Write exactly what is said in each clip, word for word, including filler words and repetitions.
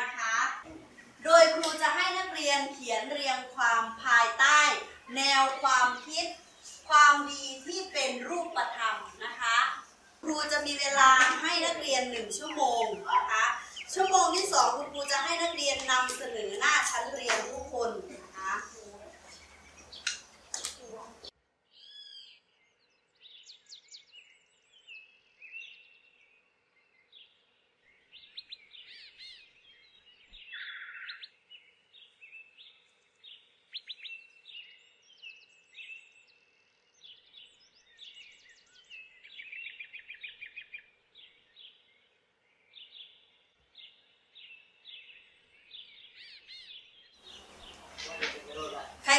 นะคะโดยครูจะให้นักเรียนเขียนเรียงความภายใต้แนวความคิดความดีที่เป็นรูปธรรมนะคะครูจะมีเวลาให้นักเรียนหนึ่งชั่วโมงนะคะชั่วโมงที่สองคุณครูจะให้นักเรียนนำเสนอหน้าชั้นเรียนทุกคนนะคะ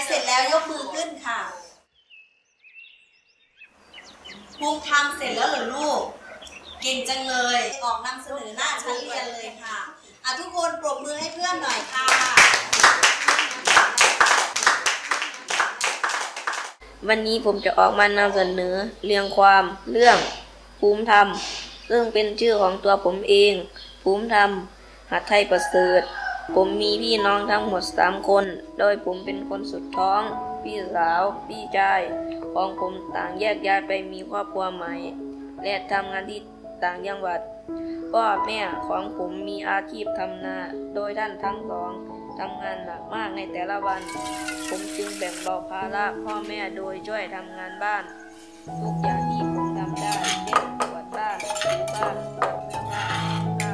เสร็จแล้วยกมือขึ้นค่ะภูมิทำเสร็จแล้วเหรอลูกเก่งจังเลยออกนำเสนอหน้าชั้นเรียนเลยค่ะอ่ะทุกคนปรบมือให้เพื่อนหน่อยค่ะวันนี้ผมจะออกมานำเสนอเรียงความเรื่องภูมิธรรมซึ่งเป็นชื่อของตัวผมเองภูมิธรรมหาไทยประเสริฐผมมีพี่น้องทั้งหมดสามคนโดยผมเป็นคนสุดท้องพี่สาวพี่ชายของผมต่างแยกย้ายไปมีครอบครัวใหม่และทำงานที่ต่างจังหวัดพ่อแม่ของผมมีอาชีพทำนาโดยท่านทั้งสองทำงานหนักมากในแต่ละวันผมจึงแบ่งเบาภาระพ่อแม่โดยช่วยทำงานบ้านทุกอย่างที่ผมทำได้เช่นกวาดบ้านถูบ้านทำงานยั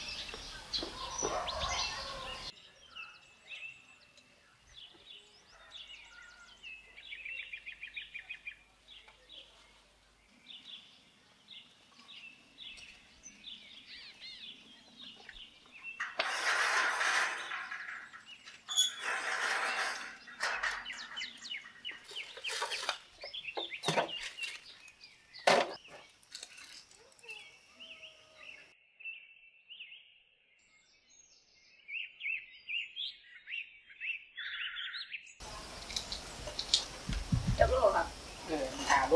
จับโลครับเออหาโล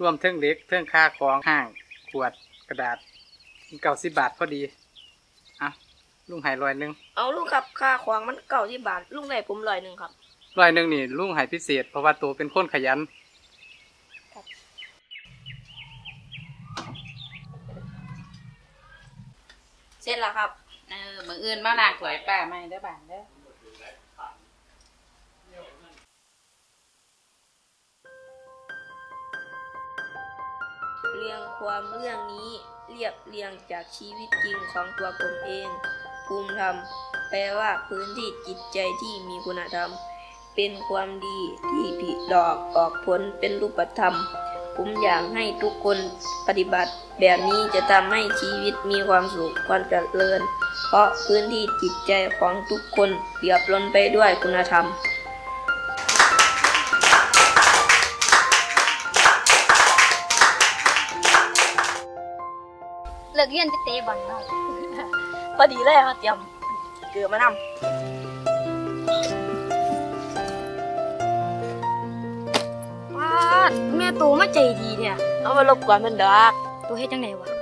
รวมเทิงเล็กเทิงค่าของห้างขวดกระดาษเก่าสิบบาทพอดีอ่ะลุงหายลอยหนึ่งเอาลูกครับค่าของมันเก่าสิบบาทลุงได้ผมลอยหนึ่งครับลอยหนึ่งนี่ลุงหายพิเศษเพราะว่าตัวเป็นคนขยันเสร็จแล้วครับเออมืออื่นมาหนักสวยป่าไม่ได้บ้านเด้อเรียงความเรื่องนี้ เรียบเรียงจากชีวิตจริงของตัวผมเองภูมิธรรมแปลว่าพื้นที่จิตใจที่มีคุณธรรมเป็นความดีที่ผลิดอกออกผลเป็นรูปธรรมผมอยากให้ทุกคนปฏิบัติแบบนี้จะทำให้ชีวิตมีความสุขความเจริญเพราะพื้นที่จิตใจของทุกคนเปี่ยมล้นไปด้วยคุณธรรมเลิกเรียนจะเตะบอลเนาะพอดีเลยมาเตรียมเกลือมานำแม่ตัวมาใจดีเนี่ยเอามารบกวนมันดอกตัวเฮ็ดจังได๋วะ